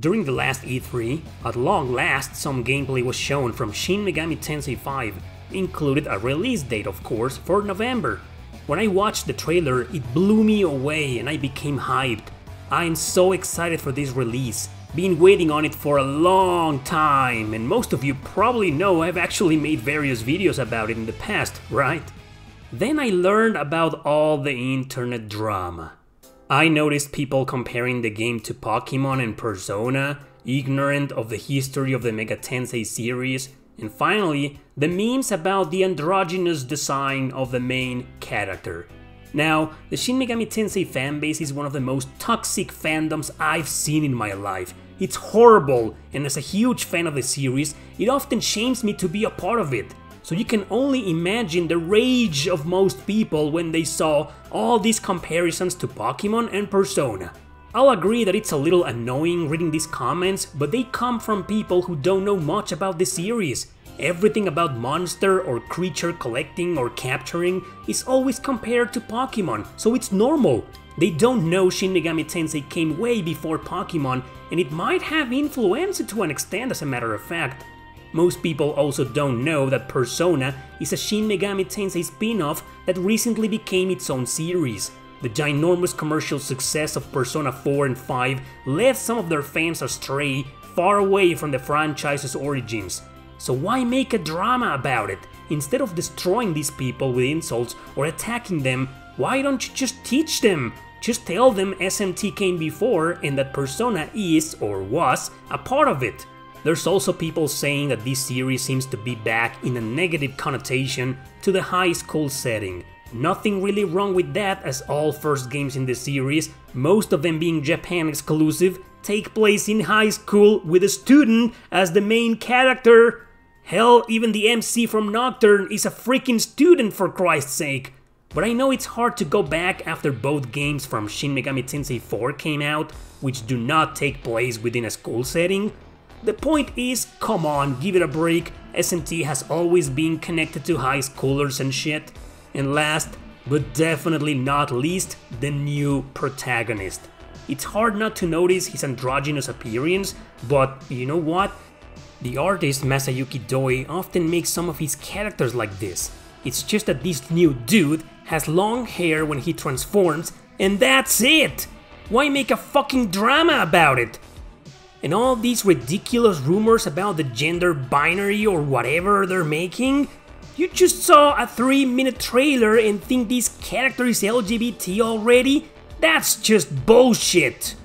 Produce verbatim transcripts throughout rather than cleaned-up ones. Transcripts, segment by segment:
During the last E three, at long last some gameplay was shown from Shin Megami Tensei five, included a release date, of course, for November. When I watched the trailer, it blew me away and I became hyped. I am so excited for this release, been waiting on it for a long time, and most of you probably know I've actually made various videos about it in the past, right? Then I learned about all the internet drama. I noticed people comparing the game to Pokemon and Persona, ignorant of the history of the Mega Tensei series, and finally, the memes about the androgynous design of the main character. Now, the Shin Megami Tensei fanbase is one of the most toxic fandoms I've seen in my life. It's horrible, and as a huge fan of the series, it often shames me to be a part of it. So you can only imagine the rage of most people when they saw all these comparisons to Pokemon and Persona. I'll agree that it's a little annoying reading these comments, but they come from people who don't know much about the series. Everything about monster or creature collecting or capturing is always compared to Pokemon, so it's normal. They don't know Shin Megami Tensei came way before Pokemon, and it might have influenced it to an extent, as a matter of fact. Most people also don't know that Persona is a Shin Megami Tensei spin-off that recently became its own series. The ginormous commercial success of Persona four and five led some of their fans astray, far away from the franchise's origins. So why make a drama about it? Instead of destroying these people with insults or attacking them, why don't you just teach them? Just tell them S M T came before and that Persona is, or was, a part of it. There's also people saying that this series seems to be back in a negative connotation to the high school setting. Nothing really wrong with that, as all first games in the series, most of them being Japan exclusive, take place in high school with a student as the main character. Hell, even the M C from Nocturne is a freaking student, for Christ's sake. But I know it's hard to go back after both games from Shin Megami Tensei four came out, which do not take place within a school setting. The point is, come on, give it a break, S M T has always been connected to high schoolers and shit. And last, but definitely not least, the new protagonist. It's hard not to notice his androgynous appearance, but you know what? The artist Masayuki Doi often makes some of his characters like this. It's just that this new dude has long hair when he transforms, and that's it! Why make a fucking drama about it? And all these ridiculous rumors about the gender binary or whatever they're making? You just saw a three minute trailer and think this character is L G B T already? That's just bullshit!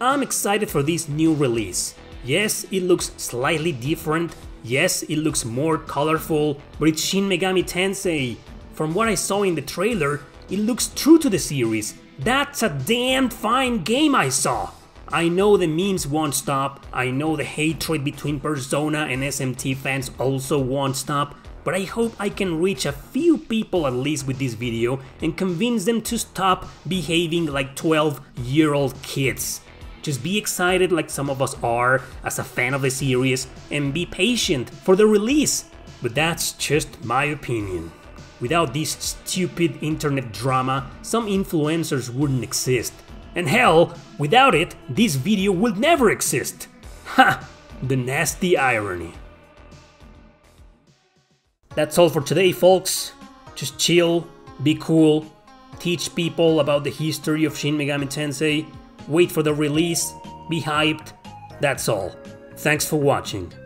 I'm excited for this new release. Yes, it looks slightly different, yes, it looks more colorful, but it's Shin Megami Tensei. From what I saw in the trailer, it looks true to the series. That's a damn fine game I saw! I know the memes won't stop, I know the hatred between Persona and S M T fans also won't stop, but I hope I can reach a few people at least with this video and convince them to stop behaving like twelve year old kids. Just be excited like some of us are as a fan of the series and be patient for the release. But that's just my opinion. Without this stupid internet drama, some influencers wouldn't exist. And hell, without it, this video would never exist. Ha! The nasty irony. That's all for today, folks. Just chill, be cool, teach people about the history of Shin Megami Tensei, wait for the release, be hyped, that's all. Thanks for watching.